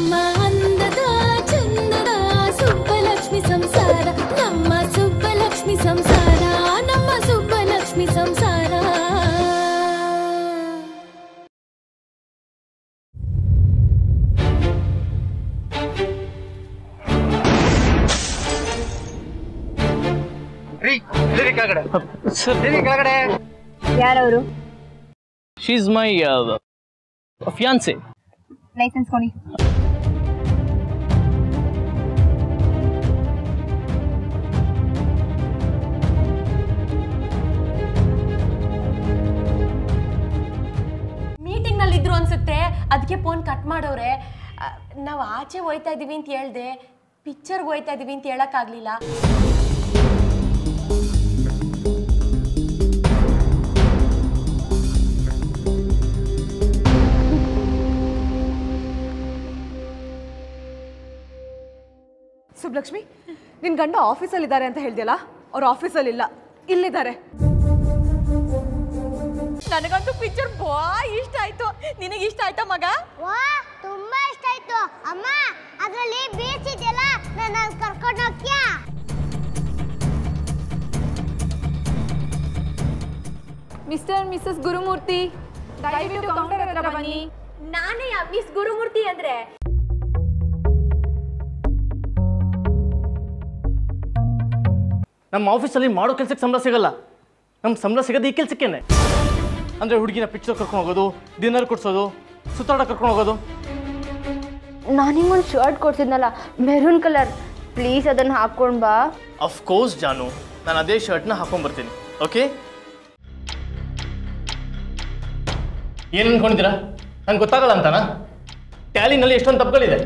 ನಮ್ಮ ಅಂದದ ಚಂದದ ಸುಬ್ಬಲಕ್ಷ್ಮಿ ಸಂಸಾರ, ನಮ್ಮ ಸುಬ್ಬಲಕ್ಷ್ಮಿ ಸಂಸಾರ, ನಮ್ಮ ಸುಬ್ಬಲಕ್ಷ್ಮಿ ಸಂಸಾರ. ಯಾರವರು? She is my fiancee. Licence ಕೊಡಿ. ಮೀಟಿಂಗ್ ನಲ್ಲಿ ಇದ್ರು ಅನ್ಸುತ್ತೆ, ಅದಕ್ಕೆ ಫೋನ್ ಕಟ್ ಮಾಡೋರೆ. ನಾವು ಆಚೆ ಹೋಯ್ತಾ ಇದೀವಿ ಅಂತ ಹೇಳ್ದೆ, ಪಿಕ್ಚರ್ಗೆ ಹೋಯ್ತಾ ಇದೀವಿ ಅಂತ ಹೇಳಕ್ಕಾಗ್ಲಿಲ್ಲ. ಸುಬ್ಬಲಕ್ಷ್ಮಿ, ನಿನ್ನ ಗಂಡ ಆಫೀಸಲ್ಲಿದ್ದಾರೆ ಅಂತ ಹೇಳಿದೆಯಲ್ಲ, ಅವ್ರು ಆಫೀಸಲ್ಲಿಲ್ಲ, ಇಲ್ಲಿದ್ದಾರೆ. ನನಗಂತೂ ಪಿಕ್ಚರ್ ಬಾಯ್ ಇಷ್ಟ ಆಯ್ತು. ನಿನಗೆ ಇಷ್ಟ ಆಯ್ತಾ ಮಗ? ವಾ, ತುಂಬಾ ಇಷ್ಟ ಆಯ್ತು ಅಮ್ಮ. ಅದರಲ್ಲಿ ಬೀಚ್ ಇದೆಯಲ್ಲ, ನಾನು ಕರ್ಕೊಂಡು ಹೋಗ್ತೀಯಾ? ಮಿಸ್ಟರ್ ಅಂಡ್ ಮಿಸಸ್ ಗುರುಮೂರ್ತಿ, ದಯವಿಟ್ಟು ಕೌಂಟರ್ ಹತ್ರ ಬನ್ನಿ. ನಾನೇ ಮಿಸ್ ಗುರುಮೂರ್ತಿ ಅಂದ್ರೆ? ನಮ್ಮ ಆಫೀಸಲ್ಲಿ ಮಾಡೋ ಕೆಲಸಕ್ಕೆ ಸಂಬಳ ಸಿಗಲ್ಲ, ನಮ್ಮ ಸಂಬಳ ಸಿಗೋದು ಈ ಕೆಲಸಕ್ಕೇನೆ. ಅಂದರೆ ಹುಡುಗಿನ ಪಿಕ್ಚರ್ ಕರ್ಕೊಂಡು ಹೋಗೋದು, ಡಿನ್ನರ್ ಕೊಡಿಸೋದು, ಸುತ್ತಾಡ ಕರ್ಕೊಂಡು ಹೋಗೋದು. ನಾನು ನಿಮ್ಮೊಂದು ಶರ್ಟ್ ಕೊಡ್ಸಿದ್ನಲ್ಲ, ಮೆರೂನ್ ಕಲರ್, ಪ್ಲೀಸ್ ಅದನ್ನು ಹಾಕ್ಕೊಂಡು ಬಾ. ಅಫ್ಕೋರ್ಸ್ ಜಾನು, ನಾನು ಅದೇ ಶರ್ಟ್ನ ಹಾಕ್ಕೊಂಡು ಬರ್ತೀನಿ. ಓಕೆ, ಏನು ಅಂದ್ಕೊಂಡಿದ್ದೀರಾ? ನಂಗೆ ಗೊತ್ತಾಗಲ್ಲ ಅಂತಾನಾ? ಟ್ಯಾಲಿನಲ್ಲಿ ಎಷ್ಟೊಂದು ತಪ್ಪುಗಳಿದೆ.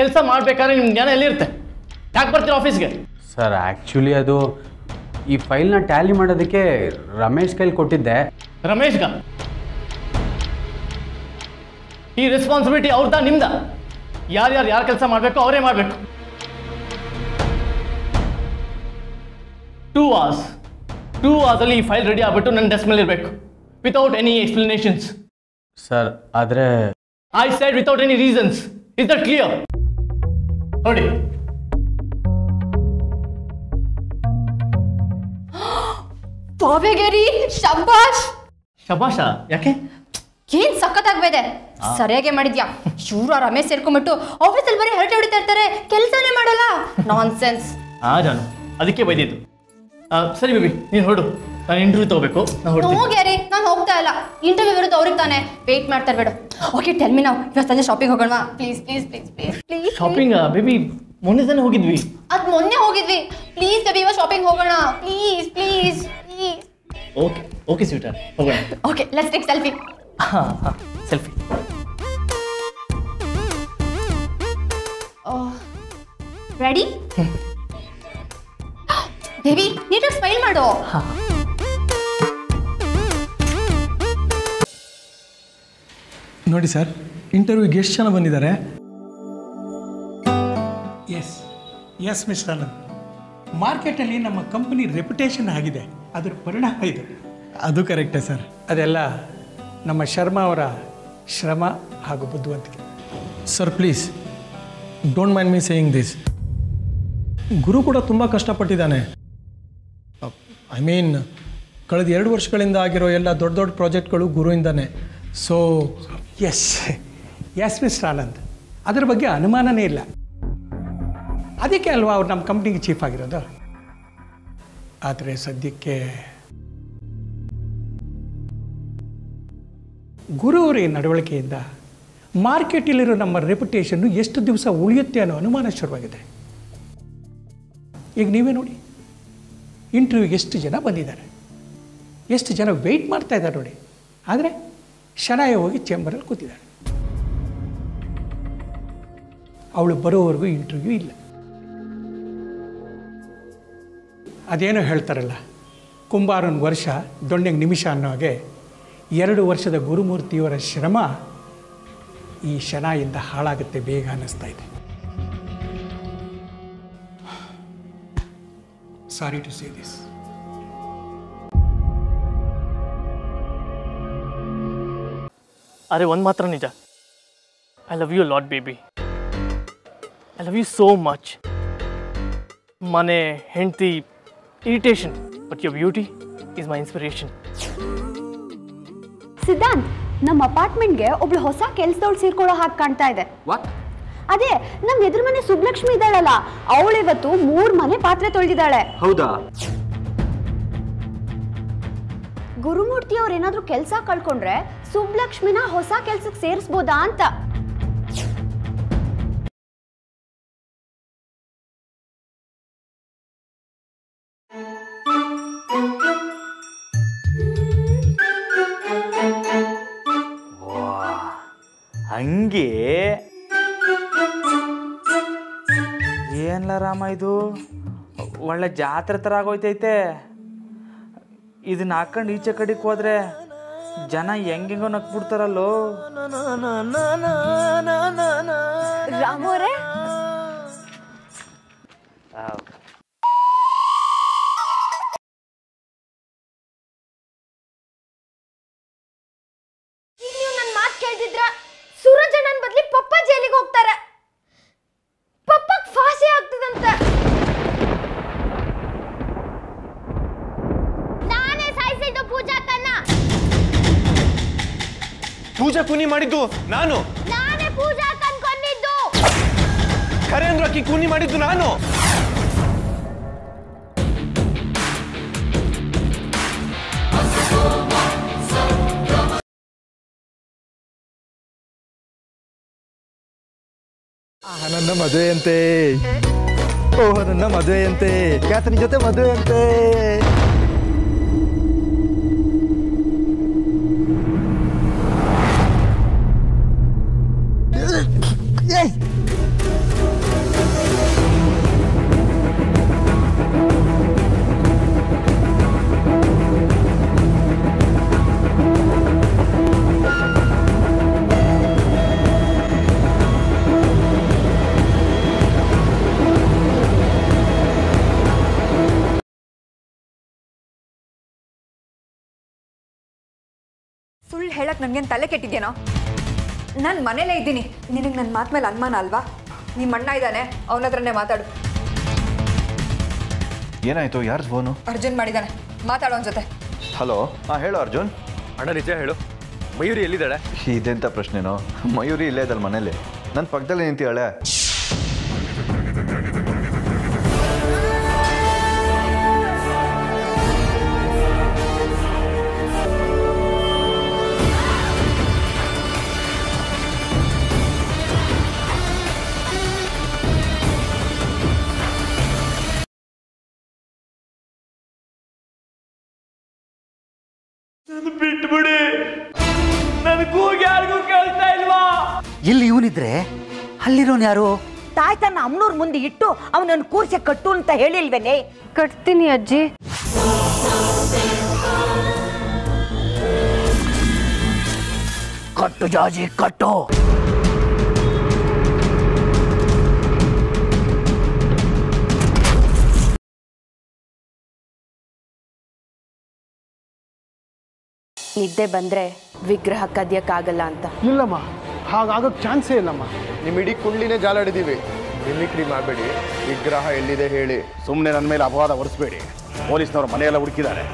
ಕೆಲಸ ಮಾಡಬೇಕಾದ್ರೆ ನಿಮ್ಮ ಜ್ಞಾನ ಎಲ್ಲಿರುತ್ತೆ? ಯಾಕೆ ಬರ್ತೀರಾ ಆಫೀಸ್ಗೆ? ಸರ್, ಆ್ಯಕ್ಚುಲಿ ಅದು ಈ ಫೈಲ್ನ ಟ್ಯಾಲಿ ಮಾಡೋದಕ್ಕೆ ರಮೇಶ್ ಕೈಲಿ ಕೊಟ್ಟಿದ್ದೆ. ರಮೇಶ್ಗ ಈ ರೆಸ್ಪಾನ್ಸಿಬಿಲಿಟಿ ಅವ್ರದಾ ನಿಮ್ದ? ಯಾರ್ಯಾರು ಯಾರು ಕೆಲಸ ಮಾಡಬೇಕು ಅವರೇ ಮಾಡಬೇಕು. 2 hours ಅಲ್ಲಿ ಈ ಫೈಲ್ ರೆಡಿ ಆಗ್ಬಿಟ್ಟು ನನ್ನ ಡೆಸ್ಕ್ ಮೇಲೆ ಇರಬೇಕು, ವಿತೌಟ್ ಎನಿ ಎಕ್ಸ್ಪ್ಲನೇಷನ್ಸ್. ಸರ್, ಆದರೆ I said without any reasons. Is that clear? ನೋಡಿ, ರಿ ಶಬಾಷ್. ಶಬಾಷ ಯಾಕೆ? ಏನ್ ಸಖತ್ತಾಗ್ಬೇದೆ, ಸರಿಯಾಗೆ ಮಾಡಿದ್ಯಾ. ಶೂರ ರಮೇಶ್ ಸೇರ್ಕೊಂಡ್ಬಿಟ್ಟು ಆಫೀಸಲ್ಲಿ ಬರೀ ಹರಟೆ ಹೊಡಿತಾ ಇರ್ತಾರೆ, ಕೆಲಸನೇ ಮಾಡಲ್ಲ. Nonsense. ಆ ಜಾನು, ಅದಕ್ಕೆ ಬೈದಿದ್ದು. ಸರಿ ಬೇಬಿ, ನೀನು ಹೊರಡು, ನಾನು ಇಂಟರ್ವ್ಯೂ ತಗೋಬೇಕು. ಹೋಗ್ಯಾರಿ, ನಾನು ಹೋಗ್ತಾ ಇಲ್ಲ. ಇಂಟರ್ವ್ಯೂ ಇರುತ್ತೆ ಅವ್ರಿಗೆ ತಾನೆ, ವೇಟ್ ಮಾಡ್ತಾ ಇರ್ಬೇಡ. ಓಕೆ, ಟೆಲ್ ಮಿ ನೌ, ಇವತ್ತು ಸಂಜೆ ಶಾಪಿಂಗ್ ಹೋಗೋಣವಾ? Please please please please please. Shopping baby, ಮೊನ್ನೆ ತಾನೆ ಹೋಗಿದ್ವಿ. ಅದು ಮೊನ್ನೆ ಹೋಗಿದ್ವಿ, ಪ್ಲೀಸ್ ಬೇಬಿ ಇವತ್ತು ಶಾಪಿಂಗ್ ಹೋಗೋಣ, please please. Okay, okay, sweetheart. Okay. Okay, let's take selfie. Selfie. Oh, ready? Baby, need to smile mado. Nodi sir, interview ಗೆ ಎಷ್ಟು ಜನ ಬಂದಿದ್ದಾರೆ? Yes, yes, Mr. Anand. Market ಅಲ್ಲಿ ನಮ್ಮ ಕಂಪನಿ ರೆಪ್ಯುಟೇಷನ್ ಆಗಿದೆ, ಅದರ ಪರಿಣಾಮ ಇದು. ಅದು ಕರೆಕ್ಟೇ ಸರ್. ಅದೆಲ್ಲ ನಮ್ಮ ಶರ್ಮಾ ಅವರ ಶ್ರಮ ಹಾಗೂ ಬುದ್ಧಿವಂತಿಕೆ. Sir please don't mind me saying this, Guru ಕೂಡ ತುಂಬ ಕಷ್ಟಪಟ್ಟಿದ್ದಾನೆ. ಐ ಮೀನ್, ಕಳೆದ 2 ವರ್ಷಗಳಿಂದ ಆಗಿರೋ ಎಲ್ಲ ದೊಡ್ಡ ದೊಡ್ಡ ಪ್ರಾಜೆಕ್ಟ್ಗಳು ಗುರುವಿಂದಾನೆ. So yes yes mister Anand, ಅದರ ಬಗ್ಗೆ ಅನುಮಾನನೇ ಇಲ್ಲ. ಅದಕ್ಕೆ ಅಲ್ವಾ ಅವ್ರು ನಮ್ಮ ಕಂಪ್ನಿಗೆ ಚೀಫ್ ಆಗಿರೋದು. ಆದರೆ ಸದ್ಯಕ್ಕೆ ಗುರುವರೇ ನಡವಳಿಕೆಯಿಂದ ಮಾರ್ಕೆಟಲ್ಲಿರೋ ನಮ್ಮ ರೆಪ್ಯುಟೇಷನ್ನು ಎಷ್ಟು ದಿವಸ ಉಳಿಯುತ್ತೆ ಅನ್ನೋ ಅನುಮಾನ ಶುರುವಾಗಿದೆ. ಈಗ ನೀವೇ ನೋಡಿ, ಇಂಟರ್ವ್ಯೂಗೆ ಎಷ್ಟು ಜನ ಬಂದಿದ್ದಾರೆ, ಎಷ್ಟು ಜನ ವೆಯ್ಟ್ ಮಾಡ್ತಾ ಇದ್ದಾರೆ ನೋಡಿ. ಆದರೆ ಶನಾಯ ಹೋಗಿ ಚೇಂಬರಲ್ಲಿ ಕೂತಿದ್ದಾರೆ, ಅವಳು ಬರೋವರೆಗೂ ಇಂಟರ್ವ್ಯೂ ಇಲ್ಲ. ಅದೇನೋ ಹೇಳ್ತಾರಲ್ಲ, ಕುಂಬಾರನ ವರ್ಷ ದೊಣ್ಣೆಗೆ ನಿಮಿಷ ಅನ್ನೋ ಹಾಗೆ 2 ವರ್ಷದ ಗುರುಮೂರ್ತಿಯವರ ಶ್ರಮ ಈ ಶನಾಯಿಂದ ಹಾಳಾಗುತ್ತೆ ಬೇಗ ಅನ್ನಿಸ್ತಾ ಇದೆ. Sorry to say this. ಅರೆ, ಒಂದು ಮಾತ್ರ ನಿಜ, I love you a lot, baby. I love you so much. Mane hint the irritation, but your beauty is my inspiration. Siddhant, nam apartment ge oblu hosa kelsadavlu seerkola hage kaanta ide. What? Ade nam edru mane Subbalakshmi idalala, avlu ivattu 3 mane paatre tolididale. Hauda? Gurumurthy avaru enadru kelsa kalkondre Subbalakshmina hosa kelsakke seerisboda anta. अंगे ऐनला राम इदु ಒಳ್ಳೆ ಜಾತ್ರೆ ತರ ಆಗೋಯ್ತೈತೆ ಇದನ್ನ ಹಾಕೊಂಡು ಈಚೆ ಕಡೆಗೆ ಹೋದ್ರೆ ಜನ ಹೆಂಗೆಂಗೋ ನಕ್ಬಿಡ್ತಾರಲ್ಲೋ ರಾಮೋರೆ पूजा कूनी माडिदु नानु नाने पूजा तन्कोंडिद्दु खरेंद्र की कूनी माडिदु नानु ನನ್ನ ಮದುವೆಯಂತೆ ಕ್ಯಾತನ ಜೊತೆ ಮದುವೆಯಂತೆ नन तले केटिदेनो नान मनेले इद्दीनि निनगे नन्न मात मेले अनुमान अल्वा निम्म अण्ण इदाने अवन हत्रने माताडु ಏನಾಯ್ತು यार फोन अर्जुन माडिदाने माताडु अवन जोते हेलो हां हेळु अर्जुन अण्ण निज हेळु मयूरी ಎಲ್ಲಿದಾಳೆ ಇದೆಂತ ಪ್ರಶ್ನೆನೋ ಮಯೂರಿ ಇಲ್ಲೇ ಇದ್ದಲ್ಲ ಮನೆಯಲ್ಲಿ ನನ್ನ ಪಕ್ಕದಲ್ಲೇ ನಿಂತಿದಾಳೆ ಬಿಟ್ಬಿಡಿ ನನ್ನ ಕೂಗಿ ಯಾರಿಗೂ ಕೇಳ್ತಾ ಇಲ್ವಾ ಇಲ್ಲಿ ಇವನಿದ್ರೆ ಅಲ್ಲಿರೋನು ಯಾರು ತಾಯ್ತನ ಅಮ್ಮನೂರು ಮುಂದೆ ಇಟ್ಟು ಅವನನ್ನ ಕೂರ್ಸೆ ಕಟ್ಟು ಅಂತ ಹೇಳಿಲ್ವೇನೆ ಕಟ್ತೀನಿ ಅಜ್ಜಿ ಕಟ್ಟು ಜಾಜಿ ಕಟ್ಟು निद्दे बंद्रे विग्रह कदियक्कागल्ल अंत इल्लम्मा हागागोक्के चान्से इल्लम्मा निम्मिडी कुंडलिने जालाडिदीवि मिमिक्री माडबेडि विग्रह एल्लिदे हेळि सुम्मने नन्न मेले अपवाद होरिसबेडि पोलीसनवरु मनेयल्ल हुडुकिदारे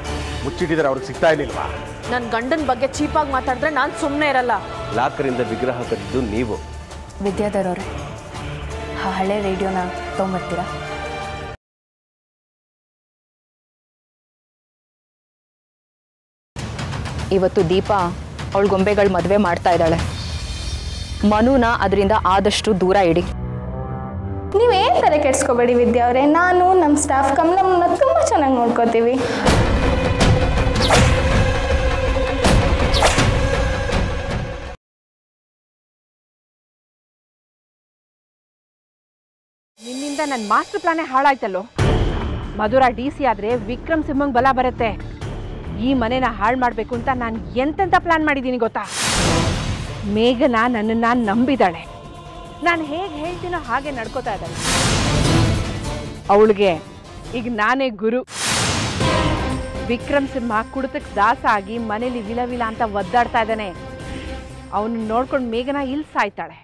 मुच्चिटिदारे अवरिगे सिग्ता इल्लिल्वा नन्न गंडन बग्गे चीपागि माताडिद्रे नानु सुम्मने इरल्ल लाकरिंद विग्रह कद्दिद्दु नीवु विद्याधर अवरे हा हळे रेडियोना तोंबर्तीरा इवत्तु दीपा अवळ गोंबेगळ मदुवे माड्ता इद्दाळे मनुन अदरिंद आदष्टु दूर इडि नीवु एनु तले केडिस्कोबेडि विद्या अवरे नानु नम्म स्टाफ कमलम्मन तुम्बा चेन्नागि नोड्कोतीवि निन्निंद नन्न मास्टर् प्लाने हाळाय्तल्लो मधुरा डीसी आद्रे विक्रम सिंहंगे बल बरुत्ते ಈ ಮನೆನ ಹಾಳು ಮಾಡಬೇಕು ಅಂತ ನಾನು ಎಂತೆಂತ ಪ್ಲಾನ್ ಮಾಡಿದೀನಿ ಗೊತ್ತಾ ಮೇಘನಾ ನನ್ನನ್ನ ನಂಬಿದಾಳೆ ನಾನು ಹೇಗೆ ಹೇಳ್ತೀನೋ ಹಾಗೆ ನಡೆಕೋತಾ ಇದ್ದಾಳೆ ಅವಳಿಗೆ ಈಗ ನಾನೇ ಗುರು ವಿಕ್ರಮ್ ಸಿಂಹ ಕುಡಿತಕ್ಕೆ ದಾಸ ಆಗಿ ಮನೆಯಲ್ಲಿ ವಿಲವಿಲ ಅಂತ ಒದ್ದಾಡ್ತಾ ಇದ್ದಾನೆ ಅವನು ನೋಡ್ಕೊಂಡು ಮೇಘನಾ ಇಲ್ಲಿ ಸಾಯ್ತಾಳೆ